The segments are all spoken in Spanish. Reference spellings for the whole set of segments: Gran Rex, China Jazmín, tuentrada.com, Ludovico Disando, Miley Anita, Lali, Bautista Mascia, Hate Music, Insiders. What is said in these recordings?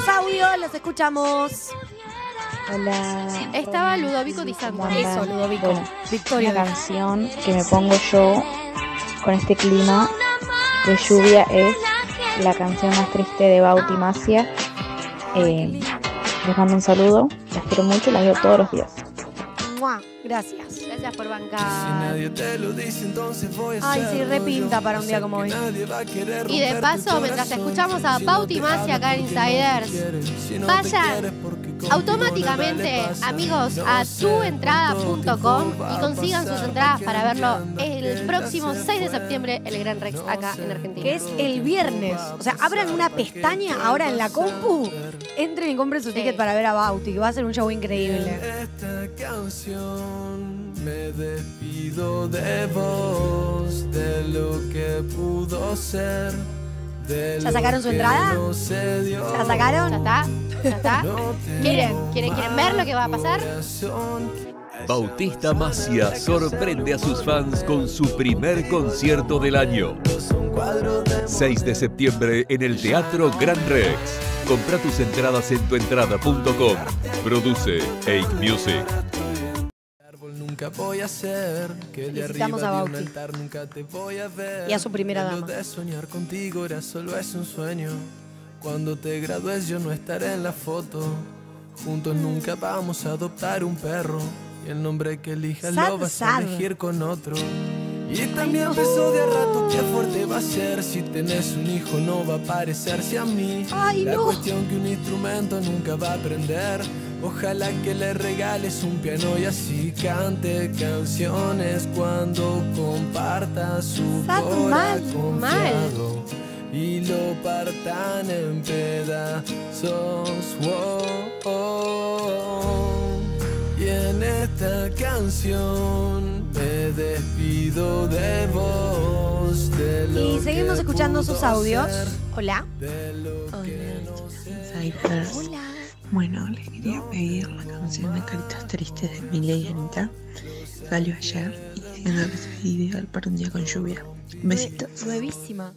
Tenemos audio, los escuchamos. Hola. Estaba Ludovico Disando. Eso, Ludovico. Bueno, Victoria. Una canción que me pongo yo con este clima de lluvia es la canción más triste de Bautista Mascia. Les mando un saludo. Las quiero mucho, las veo todos los días. Gracias. Gracias por bancar. Ay, sí, repinta para un día como hoy. Y de paso, mientras escuchamos a Bautista Mascia acá en Insiders, vayan automáticamente, amigos, a tuentrada.com y consigan sus entradas para verlo el próximo 6 de septiembre, el Gran Rex acá en Argentina. Que es el viernes. O sea, abran una pestaña ahora en la compu, entren y compren su ticket para ver a Bauti, que va a ser un show increíble. Me despido de vos, de lo que pudo ser. ¿Ya sacaron su entrada? ¿La sacaron? ¿Ya está? ¿Quieren ver lo que va a pasar? Bautista Mascia sorprende a sus fans con su primer concierto del año. 6 de septiembre en el Teatro Gran Rex. Compra tus entradas en tuentrada.com. Produce Hate Music. Voy a hacer que de arriba de un altar nunca te voy a ver. Y a su primera dama. De soñar contigo era solo es un sueño. Cuando te gradúes yo no estaré en la foto. Juntos nunca vamos a adoptar un perro. Y el nombre que elijas lo vas a elegir con otro. Y también beso de rato qué fuerte va a ser. Si tenés un hijo no va a parecerse a mí. Ay, no. La cuestión que un instrumento nunca va a aprender. Ojalá que le regales un piano y así cante canciones cuando comparta su corazón y lo partan en pedazos. Oh, oh, oh. Y en esta canción me despido de vos. De lo y seguimos escuchando sus audios. Hola. Hola. Bueno, les quería pedir la canción de Caritas Tristes de Miley Anita. Salió ayer y siendo que es ideal para un día con lluvia. Besitos. Nuevísima.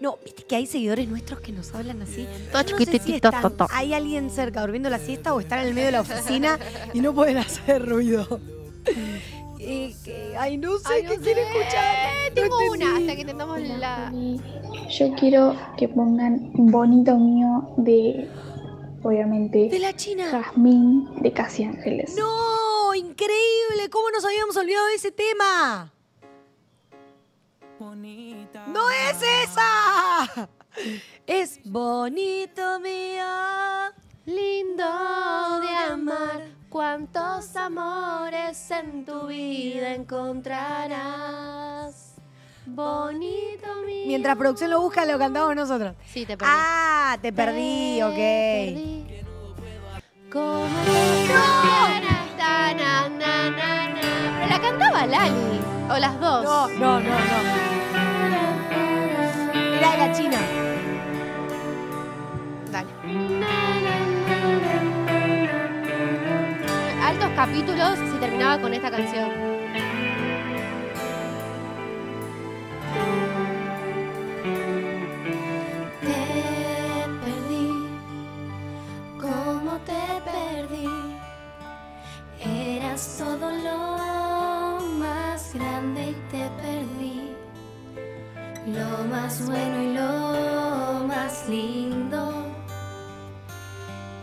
No, viste que hay seguidores nuestros que nos hablan así. Todo chiquitito. Hay alguien cerca durmiendo la siesta o están en el medio de la oficina y no pueden hacer ruido. Ay, no sé qué quiere escuchar. Tengo una hasta que tengamos la. Yo quiero que pongan Bonito Mío de. Obviamente, de la China Jazmín de Casi Ángeles. ¡No! ¡Increíble! ¿Cómo nos habíamos olvidado de ese tema? Bonita. ¡No es esa! Es bonito mío, lindo de amar. Cuántos amores en tu vida encontrarás. Bonito mío. Mientras producción lo busca, lo cantamos nosotros. Sí, te perdí. Ah, te perdí, ok. Perdí. Como no. Pero la cantaba Lali. O las dos. No. Era de la China. Dale. Altos capítulos si terminaba con esta canción. Todo lo más grande y te perdí, lo más bueno y lo más lindo,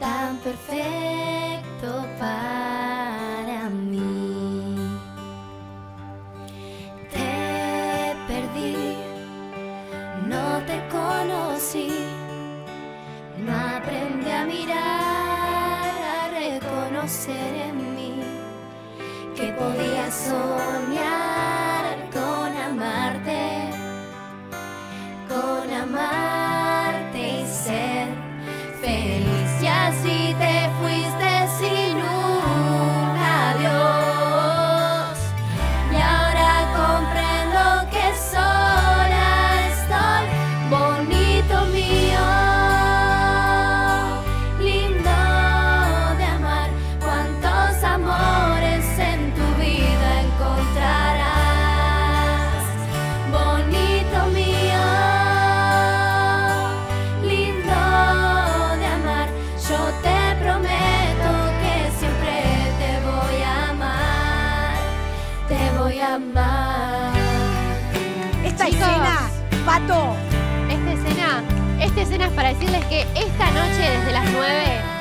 tan perfecto para mí. Te perdí, no te conocí, no aprendí a mirar, a reconocer en mí. Que podía soñar con amarte y ser feliz. Y así te fuiste sin un adiós. Y ahora comprendo que sola estoy, bonito mío, lindo de amar, cuántos amores. Encontrarás. voy a amar. Esta escena, Pato. Esta escena es para decirles que esta noche desde las 9...